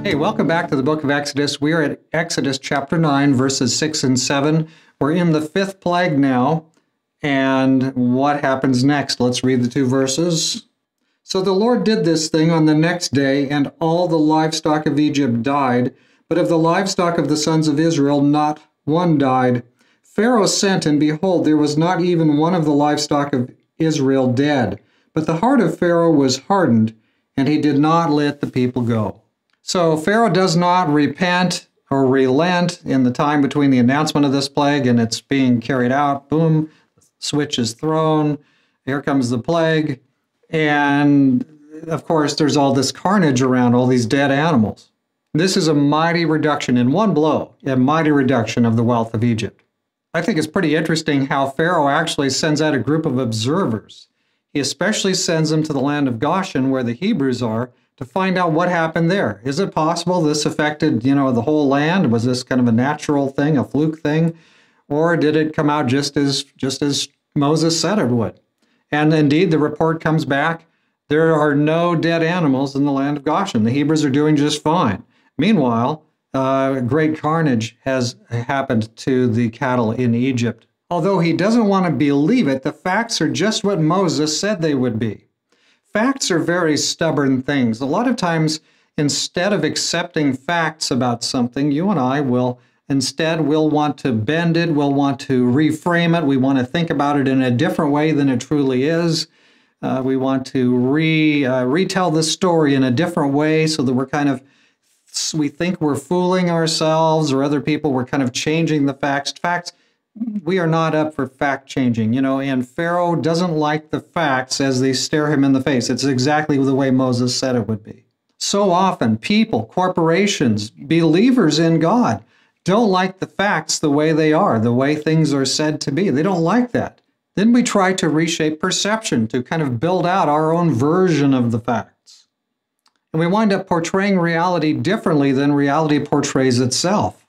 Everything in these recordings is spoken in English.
Hey, welcome back to the book of Exodus. We are at Exodus chapter 9, verses 6 and 7. We're in the fifth plague now. And what happens next? Let's read the two verses. So the Lord did this thing on the next day, and all the livestock of Egypt died. But of the livestock of the sons of Israel, not one died. Pharaoh sent, and behold, there was not even one of the livestock of Israel dead. But the heart of Pharaoh was hardened, and he did not let the people go. So Pharaoh does not repent or relent in the time between the announcement of this plague and it's being carried out. Boom. Switch is thrown. Here comes the plague. And, of course, there's all this carnage around all these dead animals. This is a mighty reduction in one blow, a mighty reduction of the wealth of Egypt. I think it's pretty interesting how Pharaoh actually sends out a group of observers. He especially sends them to the land of Goshen, where the Hebrews are, to find out what happened there. Is it possible this affected, the whole land? Was this kind of a natural thing, a fluke thing? Or did it come out just as Moses said it would? And indeed, the report comes back, there are no dead animals in the land of Goshen. The Hebrews are doing just fine. Meanwhile, great carnage has happened to the cattle in Egypt. Although he doesn't want to believe it, the facts are just what Moses said they would be. Facts are very stubborn things. A lot of times, instead of accepting facts about something, you and I will instead, we'll want to bend it, we'll want to reframe it, we want to think about it in a different way than it truly is. We want to retell the story in a different way so that we think we're fooling ourselves or other people, we're kind of changing the facts. We are not up for fact changing, and Pharaoh doesn't like the facts as they stare him in the face. It's exactly the way Moses said it would be. So often, people, corporations, believers in God, don't like the facts the way they are, the way things are said to be. They don't like that. Then we try to reshape perception to kind of build out our own version of the facts. And we wind up portraying reality differently than reality portrays itself.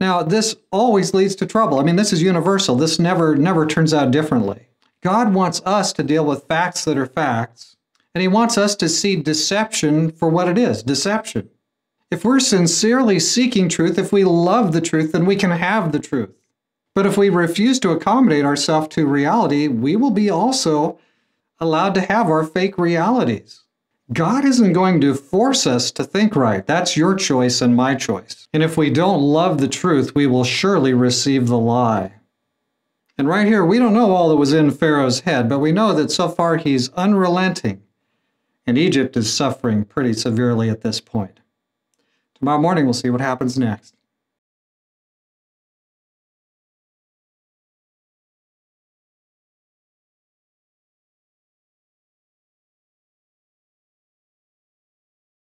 Now, this always leads to trouble. I mean, this is universal. This never turns out differently. God wants us to deal with facts that are facts, and he wants us to see deception for what it is, deception. If we're sincerely seeking truth, if we love the truth, then we can have the truth. But if we refuse to accommodate ourselves to reality, we will be also allowed to have our fake realities. God isn't going to force us to think right. That's your choice and my choice. And if we don't love the truth, we will surely receive the lie. And right here, we don't know all that was in Pharaoh's head, but we know that so far he's unrelenting. And Egypt is suffering pretty severely at this point. Tomorrow morning, we'll see what happens next.